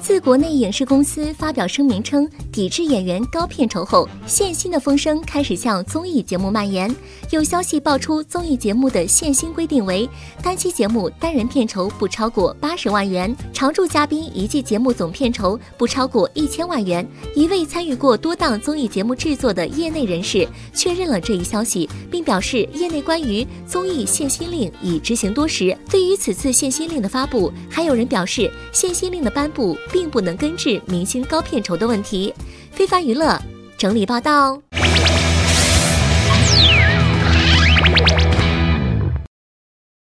自国内影视公司发表声明称抵制演员高片酬后，限薪的风声开始向综艺节目蔓延。有消息爆出，综艺节目的限薪规定为单期节目单人片酬不超过80万元，常驻嘉宾一季节目总片酬不超过1000万元。一位参与过多档综艺节目制作的业内人士确认了这一消息，并表示业内关于综艺限薪令已执行多时。对于此次限薪令的发布，还有人表示限薪令的颁布并不能根治明星高片酬的问题。非凡娱乐整理报道。